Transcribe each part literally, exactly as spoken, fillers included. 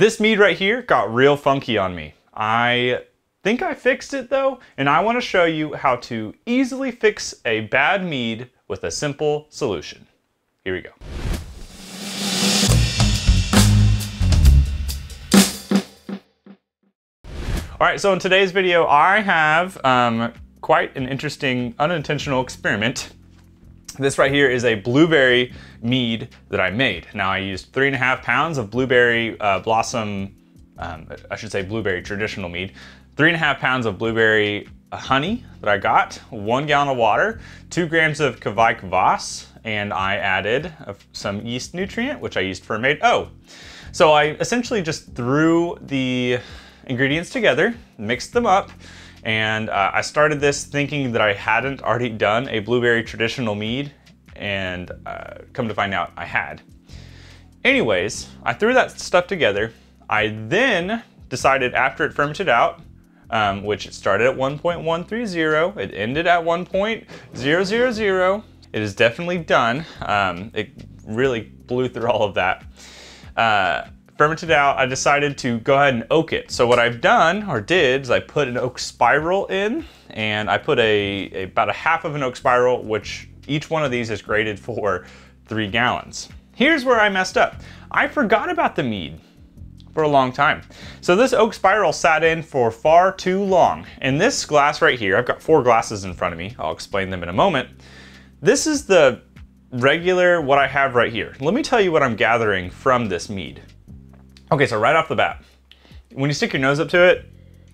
This mead right here got real funky on me. I think I fixed it though, and I want to show you how to easily fix a bad mead with a simple solution. Here we go. All right, so in today's video, I have um, quite an interesting unintentional experiment. This right here is a blueberry mead that I made. Now I used three and a half pounds of blueberry uh, blossom, um, I should say blueberry traditional mead, three and a half pounds of blueberry honey that I got, one gallon of water, two grams of Kveik voss, and I added some yeast nutrient, which I used Fermate O. So I essentially just threw the ingredients together, mixed them up, and uh, I started this thinking that I hadn't already done a blueberry traditional mead, and uh, come to find out I had. Anyways, I threw that stuff together. I then decided after it fermented out, um, which it started at one point one three zero, it ended at one point zero zero zero. It is definitely done. Um, it really blew through all of that. Uh, Fermented out, I decided to go ahead and oak it. So what I've done, or did, is I put an oak spiral in, and I put a, a about a half of an oak spiral, which each one of these is graded for three gallons. Here's where I messed up. I forgot about the mead for a long time. So this oak spiral sat in for far too long. And this glass right here, I've got four glasses in front of me. I'll explain them in a moment. This is the regular, what I have right here. Let me tell you what I'm gathering from this mead. Okay, so right off the bat, when you stick your nose up to it,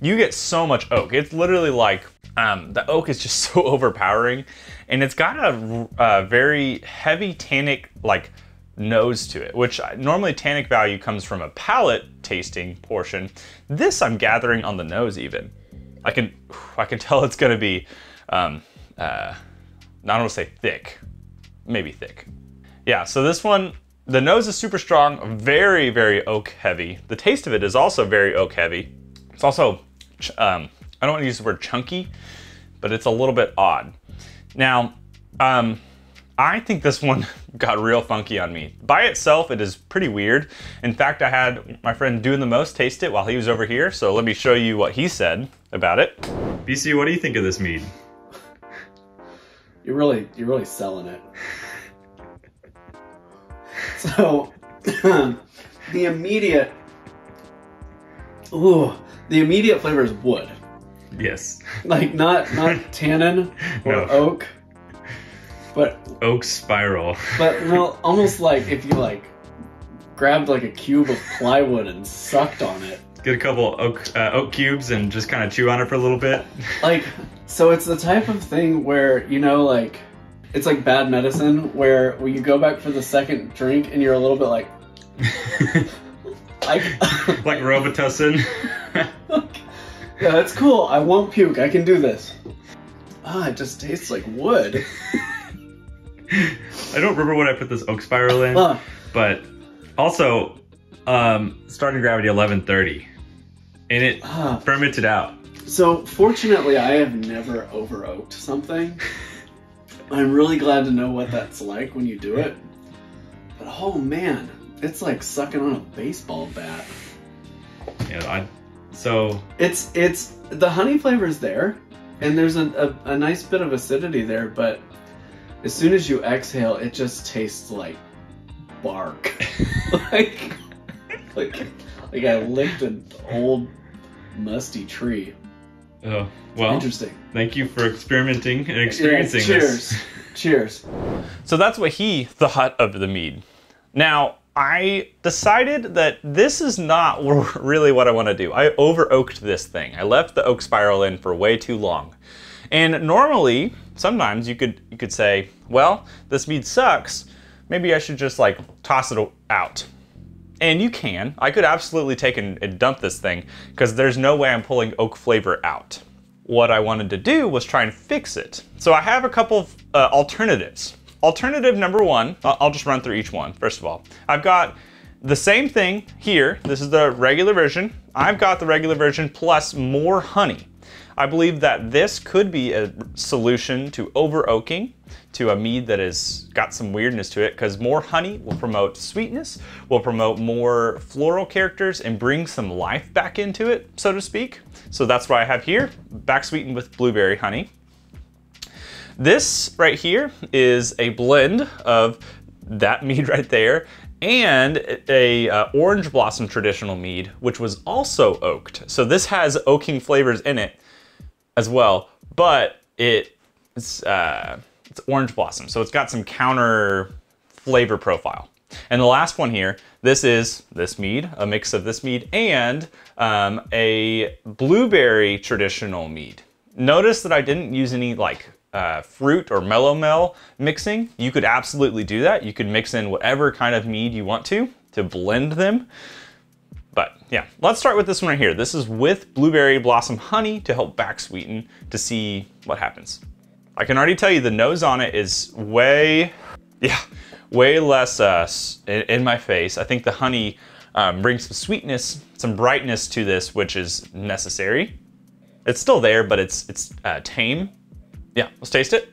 you get so much oak. It's literally like, um, the oak is just so overpowering, and it's got a, a very heavy tannic like nose to it, which normally tannic value comes from a palate tasting portion. This I'm gathering on the nose even. I can, I can tell it's gonna be, um, uh, not gonna say thick, maybe thick. Yeah, so this one, the nose is super strong, very, very oak heavy. The taste of it is also very oak heavy. It's also, um, I don't want to use the word chunky, but it's a little bit odd. Now, um, I think this one got real funky on me. By itself, it is pretty weird. In fact, I had my friend Doing the Most taste it while he was over here, so let me show you what he said about it. B C, what do you think of this mead? You're really, you're really selling it. So, um, the immediate, ooh, the immediate flavor is wood. Yes. Like not not tannin or no. oak, but oak spiral. But well, almost like if you like grabbed like a cube of plywood and sucked on it. Get a couple oak uh, oak cubes and just kind of chew on it for a little bit. Like, so it's the type of thing where, you know, like, it's like bad medicine where when you go back for the second drink and you're a little bit like... I, like Robitussin. Yeah, that's cool. I won't puke. I can do this. Ah, it just tastes like wood. I don't remember what I put this oak spiral in, uh, but also um, starting gravity eleven thirty, and it uh, fermented out. So fortunately, I have never over-oaked something. I'm really glad to know what that's like when you do it. But oh man, it's like sucking on a baseball bat. Yeah, I, so... It's, it's, the honey flavor's there, and there's a, a, a nice bit of acidity there, but as soon as you exhale, it just tastes like bark. like, like, like I licked an old, musty tree. Oh, well, interesting. Thank you for experimenting and experiencing yeah, cheers. this. Cheers. Cheers. So that's what he thought of the mead. Now, I decided that this is not really what I want to do. I over-oaked this thing. I left the oak spiral in for way too long. And normally, sometimes you could you could say, well, this mead sucks. Maybe I should just like toss it out. And you can. I could absolutely take and, and dump this thing because there's no way I'm pulling oak flavor out. What I wanted to do was try and fix it. So I have a couple of uh, alternatives. Alternative number one, I'll just run through each one. First of all, I've got the same thing here. This is the regular version. I've got the regular version plus more honey. I believe that this could be a solution to over-oaking to a mead that has got some weirdness to it, because more honey will promote sweetness, will promote more floral characters and bring some life back into it, so to speak. So that's what I have here, back sweetened with blueberry honey. This right here is a blend of that mead right there and a uh, orange blossom traditional mead, which was also oaked. So this has oaking flavors in it as well, but it, it's, uh, it's orange blossom. So it's got some counter flavor profile. And the last one here, this is this mead, a mix of this mead and um, a blueberry traditional mead. Notice that I didn't use any like Uh, fruit or Melomel mixing. You could absolutely do that. You could mix in whatever kind of mead you want to, to blend them. But yeah, let's start with this one right here. This is with blueberry blossom honey to help back sweeten to see what happens. I can already tell you the nose on it is way, yeah, way less uh, in, in my face. I think the honey um, brings some sweetness, some brightness to this, which is necessary. It's still there, but it's, it's uh, tame. Yeah, let's taste it.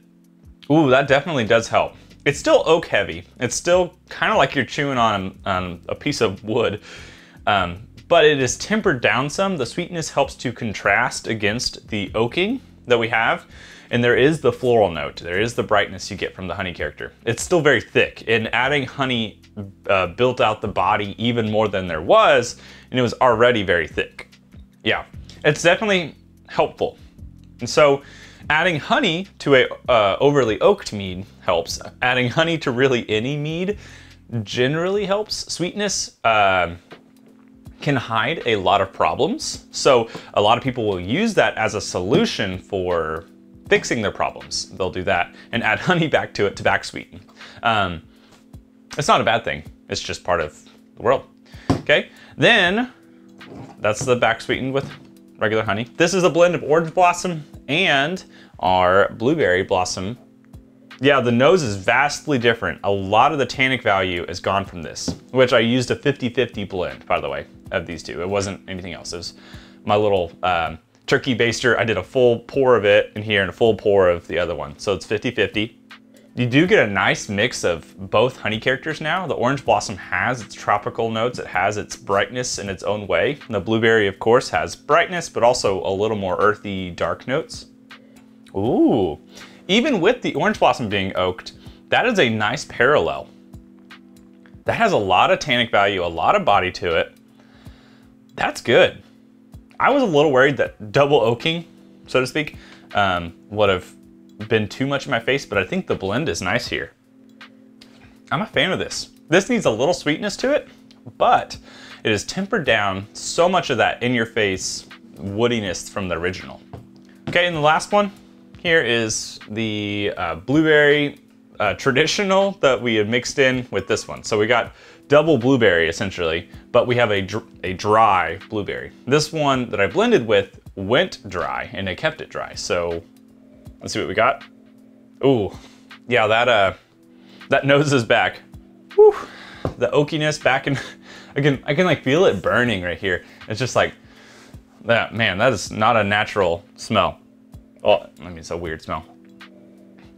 Ooh, that definitely does help. It's still oak heavy. It's still kind of like you're chewing on, on a piece of wood, um, but it is tempered down some. The sweetness helps to contrast against the oaking that we have. And there is the floral note. There is the brightness you get from the honey character. It's still very thick, and adding honey uh, built out the body even more than there was, and it was already very thick. Yeah, it's definitely helpful. And so, adding honey to a uh, overly oaked mead helps. Adding honey to really any mead generally helps. Sweetness uh, can hide a lot of problems. So a lot of people will use that as a solution for fixing their problems. They'll do that and add honey back to it to back sweeten. Um, it's not a bad thing. It's just part of the world. Okay, then that's the back sweetened with regular honey. This is a blend of orange blossom and our blueberry blossom. Yeah, the nose is vastly different. A lot of the tannic value is gone from this, which I used a fifty fifty blend, by the way, of these two. It wasn't anything else. It was my little um, turkey baster. I did a full pour of it in here and a full pour of the other one. So it's fifty fifty. You do get a nice mix of both honey characters now. The orange blossom has its tropical notes. It has its brightness in its own way. And the blueberry, of course, has brightness, but also a little more earthy, dark notes. Ooh, even with the orange blossom being oaked, that is a nice parallel. That has a lot of tannic value, a lot of body to it. That's good. I was a little worried that double oaking, so to speak, um, would have been too much in my face, but I think the blend is nice here. I'm a fan of this. This needs a little sweetness to it, but it is tempered down so much of that in your face woodiness from the original. Okay, and the last one here is the uh, blueberry uh, traditional that we had mixed in with this one. So we got double blueberry essentially, but we have a, dr a dry blueberry. This one that I blended with went dry and I kept it dry. So let's see what we got. Ooh, yeah, that uh, that nose is back. Whew. The oakiness back, and I can I can like feel it burning right here. It's just like that, man. That is not a natural smell. Oh, I mean, it's a weird smell.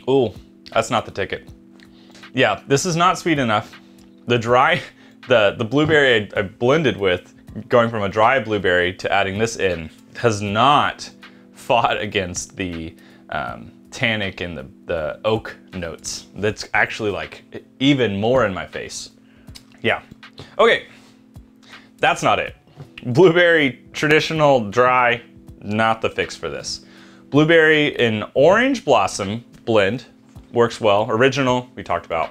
Ooh, that's not the ticket. Yeah, this is not sweet enough. The dry, the the blueberry I, I blended with, going from a dry blueberry to adding this in, has not fought against the Um, tannic and the, the oak notes. That's actually like even more in my face. Yeah. Okay, that's not it. Blueberry traditional dry, not the fix for this. Blueberry and orange blossom blend works well. Original, we talked about.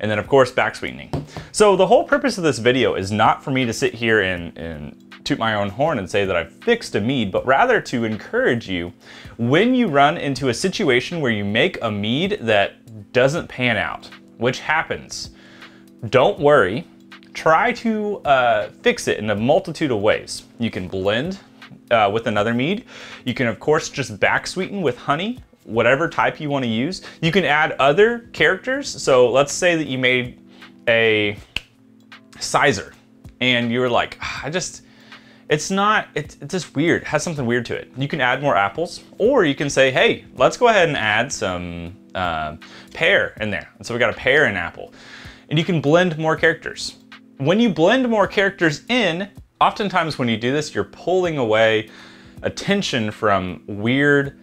And then of course, back sweetening. So the whole purpose of this video is not for me to sit here and, and toot my own horn and say that I've fixed a mead, but rather to encourage you when you run into a situation where you make a mead that doesn't pan out, which happens. Don't worry, try to uh, fix it in a multitude of ways. You can blend uh, with another mead. You can of course just back sweeten with honey, whatever type you want to use. You can add other characters. So let's say that you made a sizer and you were like, I just, It's not, it's, it's just weird. It has something weird to it. You can add more apples, or you can say, hey, let's go ahead and add some uh, pear in there. And so we got a pear and apple. And you can blend more characters. When you blend more characters in, oftentimes when you do this, you're pulling away attention from weird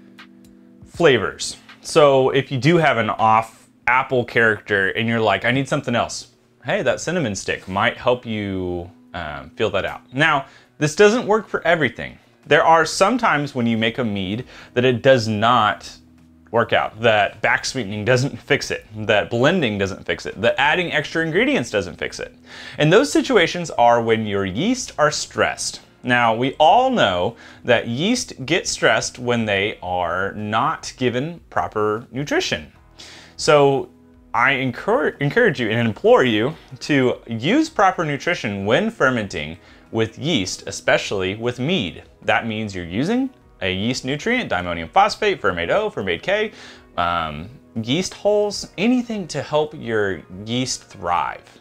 flavors. So if you do have an off apple character and you're like, I need something else. Hey, that cinnamon stick might help you um, feel that out. Now, this doesn't work for everything. There are some times when you make a mead that it does not work out, that back sweetening doesn't fix it, that blending doesn't fix it, that adding extra ingredients doesn't fix it. And those situations are when your yeast are stressed. Now, we all know that yeast get stressed when they are not given proper nutrition. So I encourage you and implore you to use proper nutrition when fermenting with yeast, especially with mead. That means you're using a yeast nutrient, diammonium phosphate, Fermate O, Fermate K, um, yeast hulls, anything to help your yeast thrive.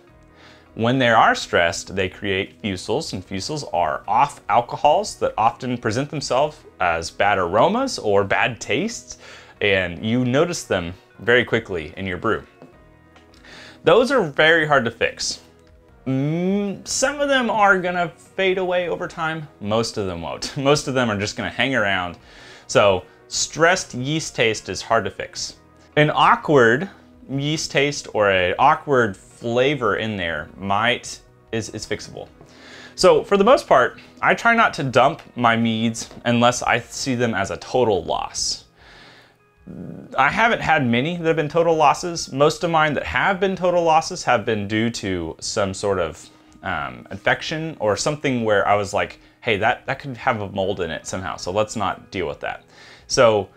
When they are stressed, they create fusels, and fusels are off alcohols that often present themselves as bad aromas or bad tastes, and you notice them very quickly in your brew. Those are very hard to fix. Some of them are gonna fade away over time. Most of them won't. Most of them are just gonna hang around. So stressed yeast taste is hard to fix. An awkward yeast taste or an awkward flavor in there might is, is fixable. So for the most part, I try not to dump my meads unless I see them as a total loss. I haven't had many that have been total losses. Most of mine that have been total losses have been due to some sort of um, infection or something where I was like, hey, that, that could have a mold in it somehow, so let's not deal with that. So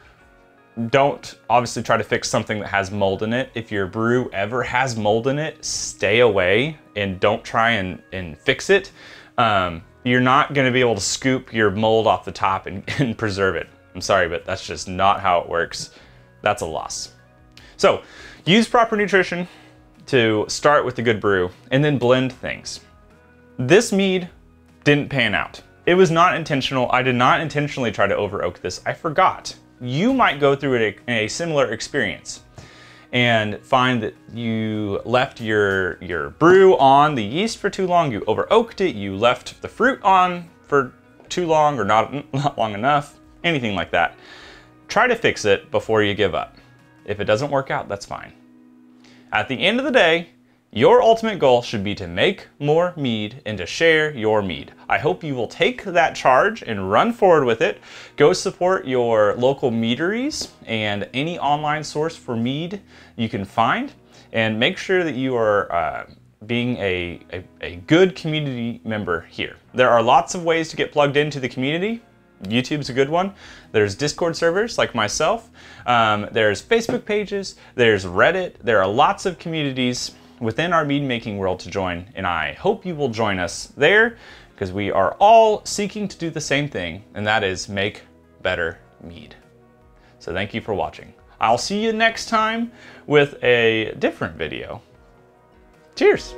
don't obviously try to fix something that has mold in it. If your brew ever has mold in it, stay away and don't try and, and fix it. Um, you're not gonna be able to scoop your mold off the top and, and preserve it. I'm sorry, but that's just not how it works. That's a loss. So use proper nutrition to start with a good brew and then blend things. This mead didn't pan out. It was not intentional. I did not intentionally try to over oak this. I forgot. You might go through a, a similar experience and find that you left your, your brew on the yeast for too long. You over oaked it. You left the fruit on for too long or not, not long enough. Anything like that. Try to fix it before you give up. If it doesn't work out, that's fine. At the end of the day, your ultimate goal should be to make more mead and to share your mead. I hope you will take that charge and run forward with it. Go support your local meaderies and any online source for mead you can find, and make sure that you are uh, being a, a, a good community member here. There are lots of ways to get plugged into the community. YouTube's a good one. There's Discord servers like myself. Um, there's Facebook pages. There's Reddit. There are lots of communities within our mead making world to join, and I hope you will join us there because we are all seeking to do the same thing, and that is make better mead. So thank you for watching. I'll see you next time with a different video. Cheers.